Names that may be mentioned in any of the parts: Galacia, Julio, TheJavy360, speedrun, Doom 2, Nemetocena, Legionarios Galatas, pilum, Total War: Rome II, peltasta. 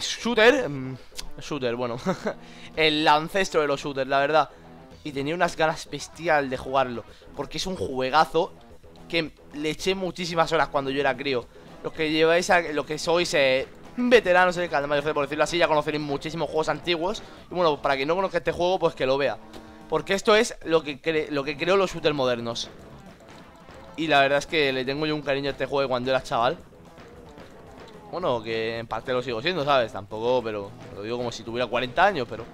shooter. Shooter, bueno. El ancestro de los shooters, la verdad. Y tenía unas ganas bestial de jugarlo, porque es un juegazo que le eché muchísimas horas cuando yo era crío. Los que lleváis a, los que sois veteranos en el canal de Mario, por decirlo así, ya conoceréis muchísimos juegos antiguos. Y bueno, para quien no conozca este juego, pues que lo vea, porque esto es lo que creó los shooters modernos. Y la verdad es que le tengo yo un cariño a este juego de cuando era chaval. Bueno, que en parte lo sigo siendo, ¿sabes? Tampoco, pero lo digo como si tuviera 40 años, pero...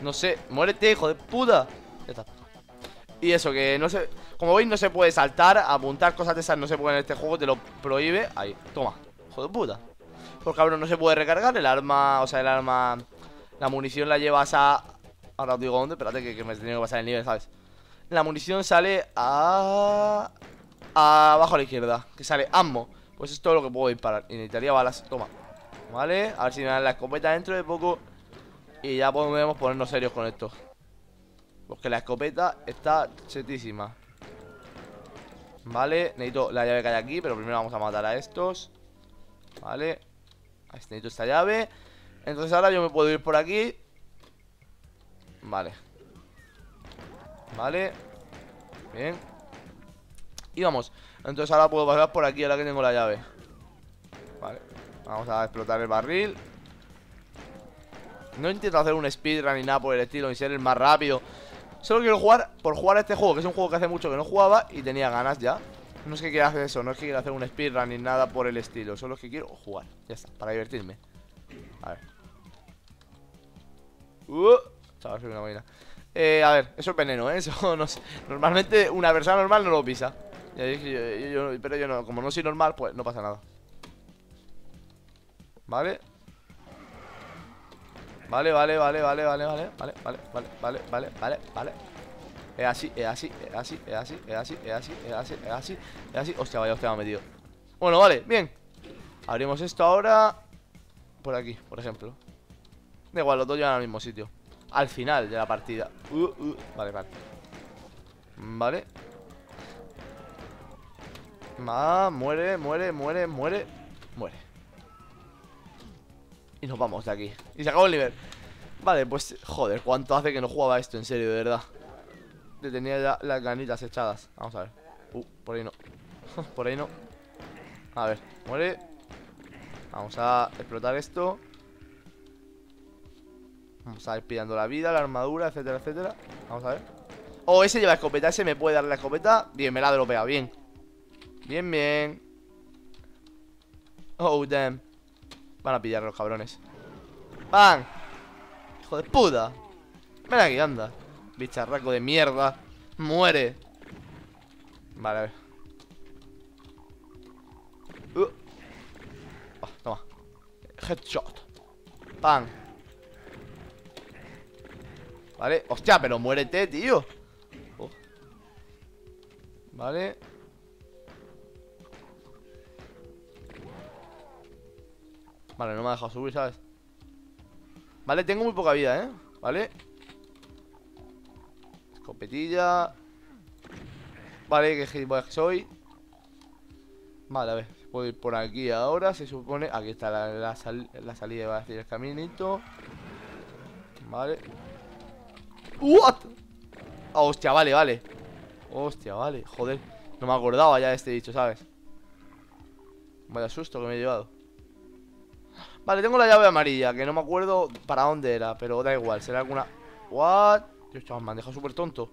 no sé, muérete, hijo de puta. Ya está. Y eso, que no sé, como veis no se puede saltar, apuntar, cosas de esas no se pueden en este juego, te lo prohíbe. Ahí, toma, hijo de puta. Por cabrón, no se puede recargar el arma, o sea, el arma, la munición la llevas a... ahora os digo dónde, espérate que me he tenido que pasar el nivel, ¿sabes? La munición sale a abajo a la izquierda, que sale ammo. Pues es todo lo que puedo disparar, y necesitaría balas, toma. Vale, a ver si me dan la escopeta dentro de poco. Y ya podemos ponernos serios con esto, porque la escopeta está chetísima. Vale, necesito la llave que hay aquí, pero primero vamos a matar a estos. Vale, necesito esta llave. Entonces ahora yo me puedo ir por aquí. Vale. Vale. Bien. Y vamos. Entonces ahora puedo pasar por aquí, ahora que tengo la llave. Vale. Vamos a explotar el barril. No intento hacer un speedrun ni nada por el estilo, ni ser el más rápido. Solo quiero jugar por jugar a este juego, que es un juego que hace mucho que no jugaba y tenía ganas ya. No es que quiera hacer eso, no es que quiera hacer un speedrun ni nada por el estilo. Solo es que quiero jugar, ya está, para divertirme. A ver. Chaval, soy una vaina. A ver, eso es veneno, ¿eh? Eso no sé. Normalmente una persona normal no lo pisa. Pero yo no, como no soy normal, pues no pasa nada. Vale. Vale. Es así. Hostia, vaya, hostia, me ha metido. Bueno, vale, bien. Abrimos esto ahora. Por aquí, por ejemplo. Da igual, los dos llevan al mismo sitio. Al final de la partida. Vale. Vale. Muere. Y nos vamos de aquí. Y se acabó el nivel. Vale, pues, joder, cuánto hace que no jugaba esto, en serio, de verdad. Le tenía ya las ganitas echadas. Vamos a ver. Por ahí no. Por ahí no. A ver, muere. Vamos a explotar esto. Vamos a ir pillando la vida, la armadura, etcétera, etcétera. Vamos a ver. Oh, ese lleva escopeta, ese me puede dar la escopeta. Bien, me la ha dropeado, bien. Bien, bien. Oh, damn. Van a pillar los cabrones. ¡Bang! ¡Hijo de puta! Ven aquí, anda. Bicharraco de mierda. ¡Muere! Vale, a ver. Oh, toma. Headshot. ¡Bang! Vale. ¡Hostia! Pero muérete, tío. Vale. Vale, no me ha dejado subir, ¿sabes? Vale, tengo muy poca vida, ¿eh? Vale. Escopetilla. Vale, que gilipollas que soy. Vale, a ver, puedo ir por aquí ahora, se supone. Aquí está la salida, iba a decir, el caminito. Vale. ¡What! Oh, hostia, vale. Hostia, vale, joder. No me acordaba ya de este dicho, ¿sabes? Vaya susto que me he llevado. Vale, tengo la llave amarilla, que no me acuerdo para dónde era, pero da igual, será alguna... What? Dios, chaval, me han dejado súper tonto.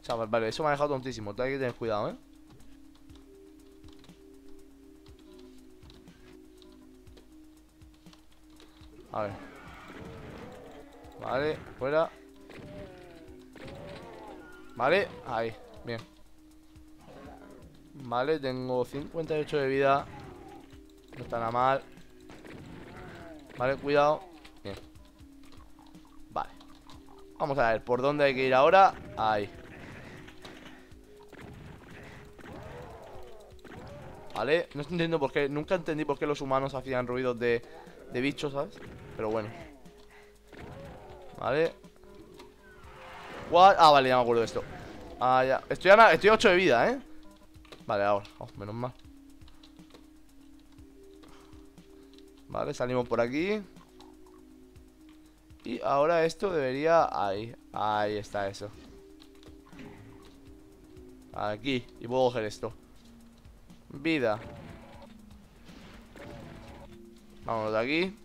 Chaval, vale, eso me ha dejado tontísimo, hay que tener cuidado, ¿eh? A ver. Vale, fuera. Vale, ahí, bien. Vale, tengo 58 de vida. No está nada mal. Vale, cuidado. Bien. Vale. Vamos a ver por dónde hay que ir ahora. Ahí. Vale, no entiendo por qué. Nunca entendí por qué los humanos hacían ruidos de bichos, ¿sabes? Pero bueno. Vale. What? Ah, vale, ya me acuerdo de esto. Ah, ya. Estoy a 8 de vida, ¿eh? Vale, ahora. Oh, menos mal. Vale, salimos por aquí. Y ahora esto debería... Ahí, ahí está eso. Aquí, y puedo coger esto. Vida. Vámonos de aquí.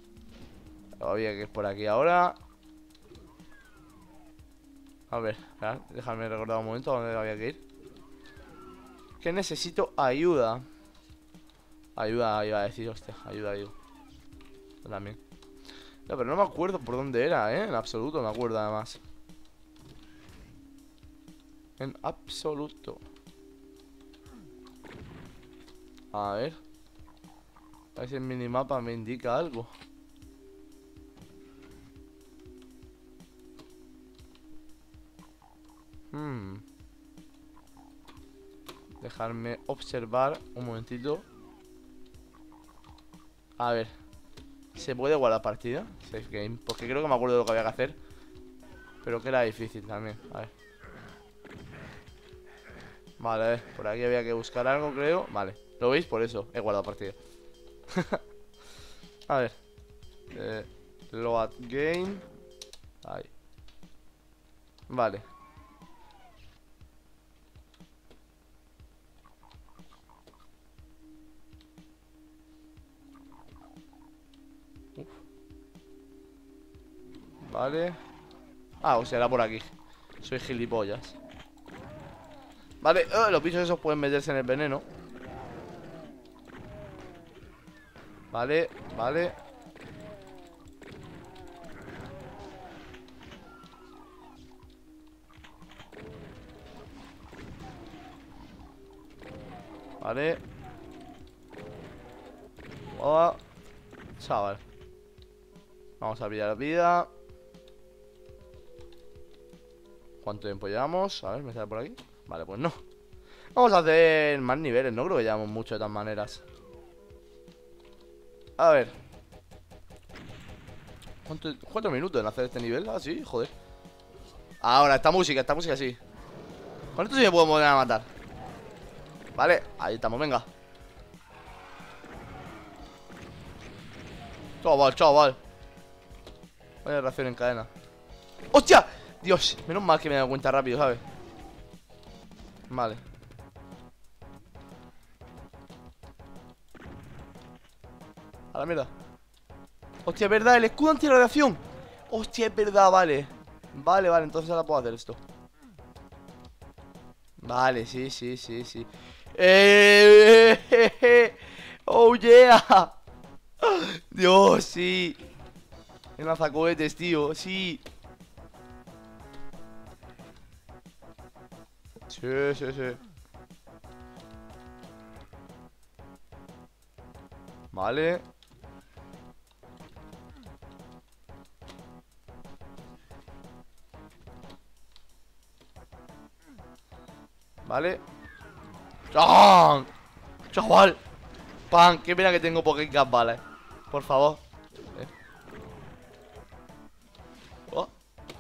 Todavía que es por aquí ahora. A ver, déjame recordar un momento dónde había que ir. Que necesito ayuda. Ayuda, iba a decir, hostia, ayuda, digo. Yo también. No, pero no me acuerdo por dónde era, ¿eh? En absoluto me acuerdo, además. En absoluto. A ver. A ver si el minimapa me indica algo. Dejarme observar un momentito. A ver. ¿Se puede guardar partida? Save game. Porque creo que me acuerdo de lo que había que hacer, pero que era difícil también. A ver. Vale, a ver. Por aquí había que buscar algo, creo. Vale. ¿Lo veis? Por eso he guardado partida. A ver. Load game. Ahí. Vale. Vale. Ah, o sea, era por aquí. Soy gilipollas. Vale, los bichos esos pueden meterse en el veneno. Vale, vale. Vale. Hola. Chaval. Vamos a pillar vida. ¿Cuánto tiempo llevamos? A ver, ¿me sale por aquí? Vale, pues no. Vamos a hacer más niveles, no creo que llevamos mucho de todas maneras. A ver. ¿Cuánto? 4 minutos en hacer este nivel. Ah, sí, joder. Ahora, esta música sí. Con esto sí me puedo poner a matar. Vale, ahí estamos, venga. Chaval, chaval. Vaya reacción en cadena. ¡Hostia! Dios, menos mal que me he dado cuenta rápido, ¿sabes? Vale. A la mierda. Hostia, es verdad, el escudo antirradiación. Hostia, es verdad, vale. Vale, vale, entonces ahora puedo hacer esto. Vale, sí, sí, sí, sí. Oh, yeah. Dios, sí. En lanzacohetes, tío, sí. Sí, sí, sí. Vale. Vale. ¡Chan! ¡Chaval! ¡Pan! ¡Qué pena que tengo poquitas balas! Por favor. ¡Oh!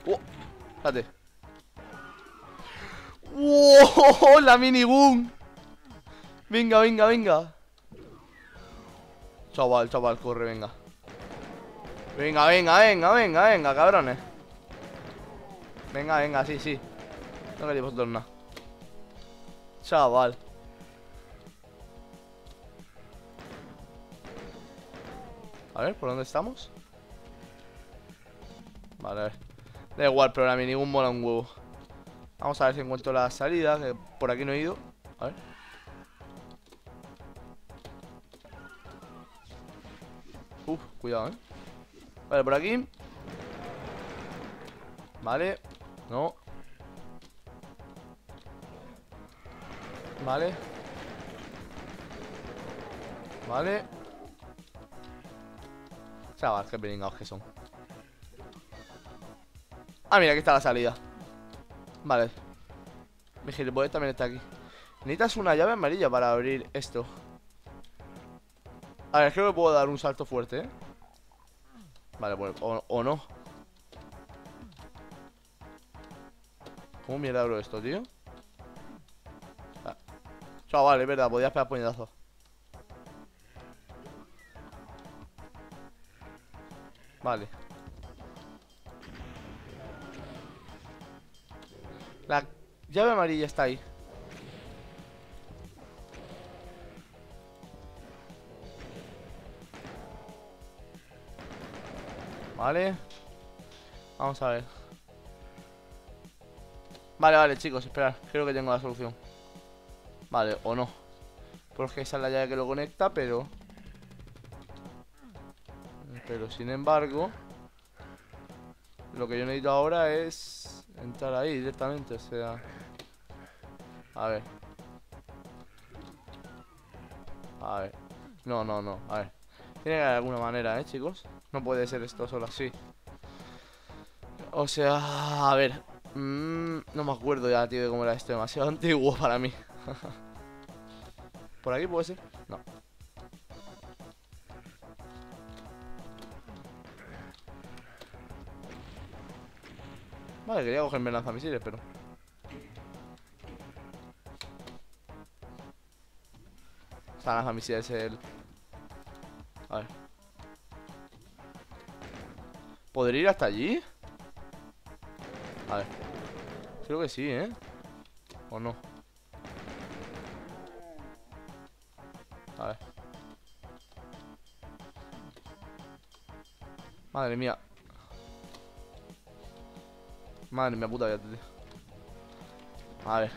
¡Oh! Espérate. ¡Wow! ¡La minigun! Venga, venga, venga. Chaval, chaval, corre, venga. Venga, venga, venga, venga, venga, cabrones. Venga, venga, sí, sí. No queréis vosotros nada. Chaval. A ver, ¿por dónde estamos? Vale, a ver. Da igual, pero la minigun mola un huevo. Vamos a ver si encuentro la salida, que por aquí no he ido. A ver. Uf, cuidado, eh. Vale, por aquí. Vale. No. Vale. Vale. Chaval, qué peringados que son. Ah, mira, aquí está la salida. Vale. Mi gilipollas también está aquí. Necesitas una llave amarilla para abrir esto. A ver, creo que puedo dar un salto fuerte, ¿eh? Vale, pues, o no. ¿Cómo mierda abro esto, tío? Ah. Chaval, es verdad, podías pegar puñetazos. Vale. La llave amarilla está ahí. Vale. Vamos a ver. Vale, vale, chicos, esperad. Creo que tengo la solución. Vale, o no. Porque esa es la llave que lo conecta, pero... pero sin embargo, lo que yo necesito ahora es entrar ahí directamente, o sea... a ver. A ver. No, no, no, a ver. Tiene que haber alguna manera, chicos. No puede ser esto solo así. O sea, a ver. No me acuerdo ya, tío, de cómo era esto. Demasiado antiguo para mí. ¿Por aquí puede ser? No. Vale, quería cogerme lanzamisiles, pero... o sea, lanzamisiles es el... a ver. ¿Podré ir hasta allí? A ver. Creo que sí, ¿eh? ¿O no? A ver. Madre mía. Madre mía, puta vida, tío. A ver.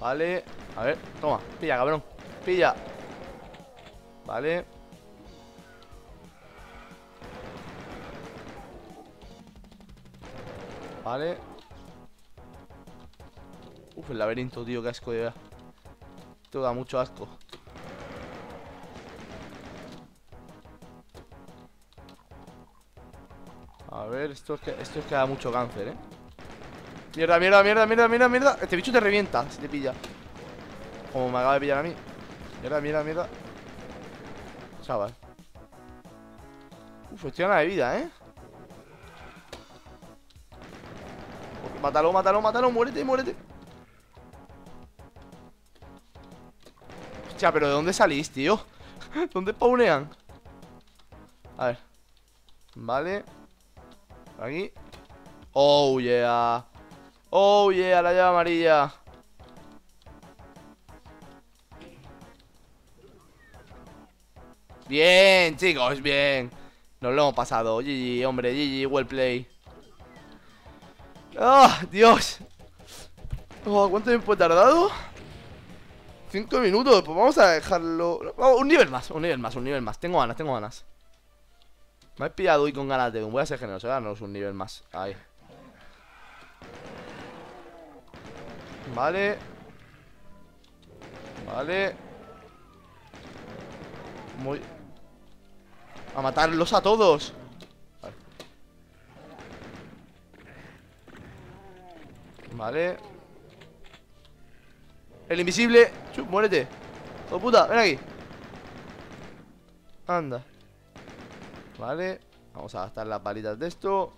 Vale. A ver, toma. Pilla, cabrón. Pilla. Vale. Vale. Uf, el laberinto, tío, qué asco de verdad. Esto da mucho asco. A ver, esto es que da mucho cáncer, Mierda, mierda, mierda, mierda, mierda, mierda. Este bicho te revienta si te pilla. Como me acaba de pillar a mí. Mierda, mierda, mierda. Chaval. Uf, estoy a nada de vida, Mátalo, mátalo, mátalo, muérete, muérete. Hostia, pero ¿de dónde salís, tío? ¿Dónde spawnean? A ver. Vale. Aquí. Oh, yeah. Oh, yeah, la llave amarilla. Bien, chicos, bien. Nos lo hemos pasado. GG, hombre, GG, well play. ¡Ah, Dios! Oh, ¿cuánto tiempo he tardado? 5 minutos, pues vamos a dejarlo... oh, un nivel más, un nivel más, un nivel más. Tengo ganas, tengo ganas. Me he pillado hoy con ganas de Doom. Voy a ser generoso, darnos un nivel más. Ahí. Vale. Vale. Muy... a matarlos a todos. Vale. El invisible. Chup, muérete. Oh, puta, ven aquí. Anda. Vale. Vamos a gastar las balitas de esto.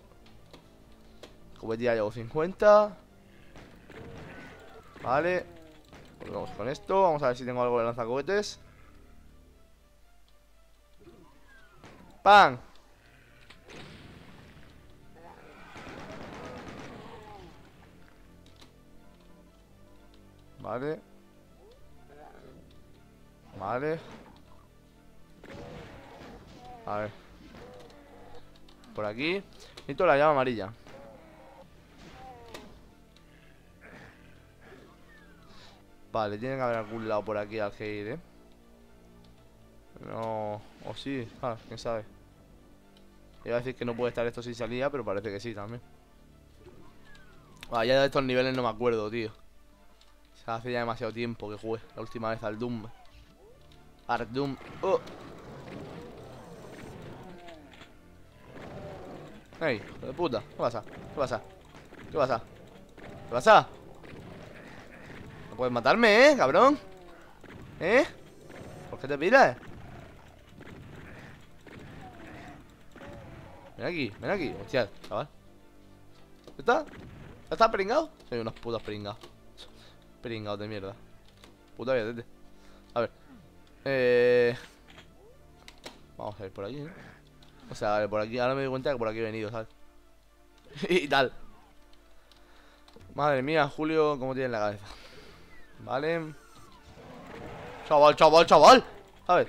Cubetilla llevo 50. Vale. Volvemos con esto. Vamos a ver si tengo algo de lanzacohetes. ¡Pam! Vale. Vale. A ver. Por aquí. Necesito la llave amarilla. Vale, tiene que haber algún lado por aquí al que ir, No. O sí, quién sabe. Iba a decir que no puede estar esto sin salida, pero parece que sí también. Ah, ya de estos niveles no me acuerdo, tío. Hace ya demasiado tiempo que jugué la última vez al Doom. Ey, hijo de puta, ¿qué pasa? ¿Qué pasa? ¿Qué pasa? ¿Qué pasa? No puedes matarme, cabrón. ¿Por qué te piras? Ven aquí, ven aquí. Hostia, chaval. ¿Ya está? ¿Ya está pringado? Soy unos putos pringados. Pringado de mierda. Puta vida, tete. A ver. Vamos a ir por allí, ¿eh? O sea, vale, por aquí. Ahora me doy cuenta que por aquí he venido, ¿sabes? Y tal. Madre mía, Julio, cómo tiene la cabeza. Vale. Chaval, chaval, chaval. A ver.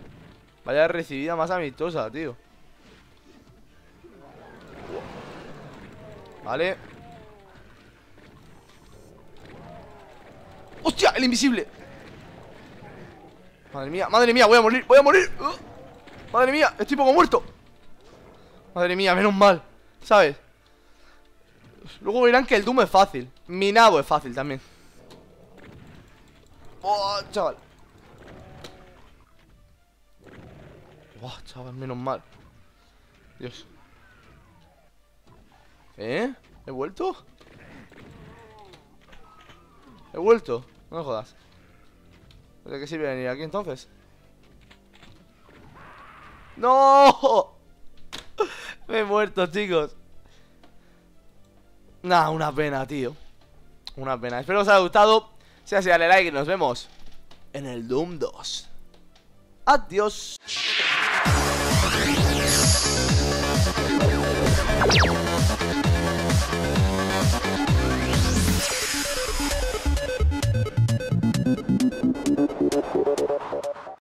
Vaya recibida más amistosa, tío. Vale. ¡Hostia! ¡El invisible! Madre mía, voy a morir, voy a morir. Madre mía, estoy poco muerto. Madre mía, menos mal, ¿sabes? Luego verán que el Doom es fácil. Mi nabo es fácil también. ¡Oh, chaval! ¡Oh, chaval, menos mal! Dios. ¿Eh? ¿He vuelto? ¿He vuelto? No me jodas. ¿De qué sirve venir aquí entonces? ¡No! Me he muerto, chicos. Nah, una pena, tío. Una pena. Espero que os haya gustado. Si así, dale like y nos vemos en el Doom 2. Adiós.